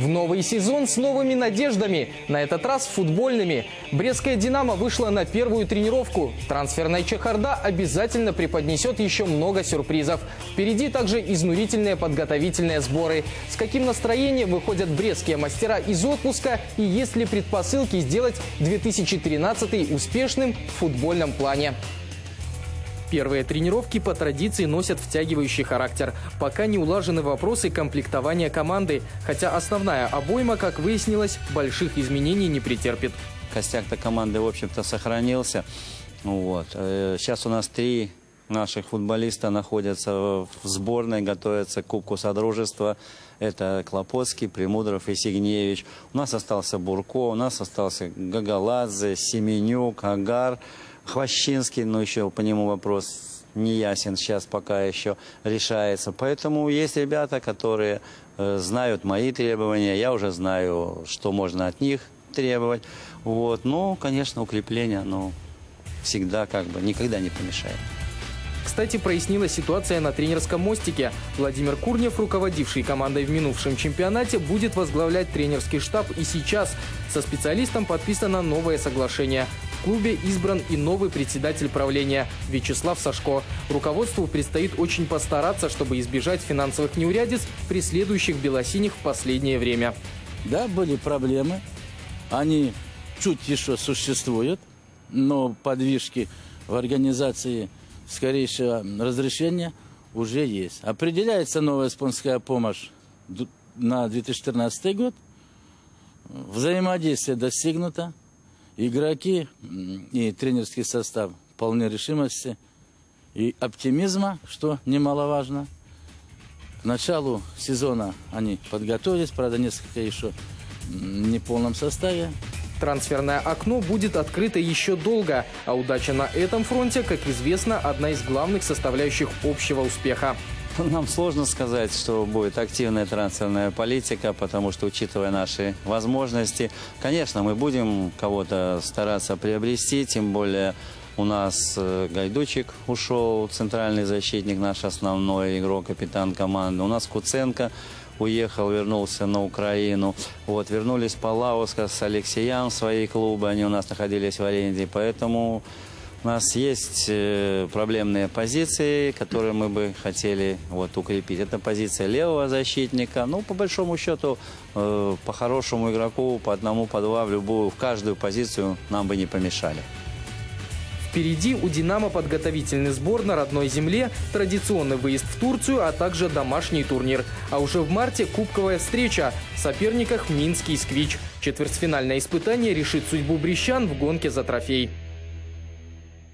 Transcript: в новый сезон с новыми надеждами, на этот раз футбольными. Брестская «Динамо» вышла на первую тренировку. Трансферная чехарда обязательно преподнесет еще много сюрпризов. Впереди также изнурительные подготовительные сборы. С каким настроением выходят брестские мастера из отпуска и есть ли предпосылки сделать 2013 успешным в футбольном плане? Первые тренировки по традиции носят втягивающий характер. Пока не улажены вопросы комплектования команды. Хотя основная обойма, как выяснилось, больших изменений не претерпит. Костяк-то команды, в общем-то, сохранился. Вот. Сейчас у нас 3 наших футболиста находятся в сборной, готовятся к Кубку Содружества. Это Клопоцкий, Примудров и Сигневич. У нас остался Бурко, у нас остался Гагаладзе, Семенюк, Агар. Хвощинский, но еще по нему вопрос не ясен, сейчас пока еще решается. Поэтому есть ребята, которые знают мои требования, я уже знаю, что можно от них требовать. Вот. Ну, конечно, укрепление, но всегда как бы никогда не помешает. Кстати, прояснилась ситуация на тренерском мостике. Владимир Курнев, руководивший командой в минувшем чемпионате, будет возглавлять тренерский штаб и сейчас. Со специалистом подписано новое соглашение. В клубе избран и новый председатель правления Вячеслав Сашко. Руководству предстоит очень постараться, чтобы избежать финансовых неурядиц, преследующих белосиних в последнее время. Да, были проблемы. Они чуть еще существуют, но подвижки в организации скорейшего разрешения уже есть. Определяется новая спонсорская помощь на 2014 год. Взаимодействие достигнуто. Игроки и тренерский состав полны решимости и оптимизма, что немаловажно. К началу сезона они подготовились, правда, несколько еще не в полном составе. Трансферное окно будет открыто еще долго, а удача на этом фронте, как известно, одна из главных составляющих общего успеха. Нам сложно сказать, что будет активная трансферная политика, потому что, учитывая наши возможности, конечно, мы будем кого-то стараться приобрести, тем более у нас Гайдучик ушел, центральный защитник, наш основной игрок, капитан команды. У нас Куценко уехал, вернулся на Украину. Вот, вернулись Палауско с Алексеем в свои клубы, они у нас находились в аренде, поэтому... У нас есть проблемные позиции, которые мы бы хотели вот, укрепить. Это позиция левого защитника. Ну, по большому счету, по хорошему игроку, по одному, по два, в любую, в каждую позицию нам бы не помешали. Впереди у «Динамо» подготовительный сбор на родной земле, традиционный выезд в Турцию, а также домашний турнир. А уже в марте кубковая встреча. В соперниках Минский и «Сквич». Четвертьфинальное испытание решит судьбу брестчан в гонке за трофей.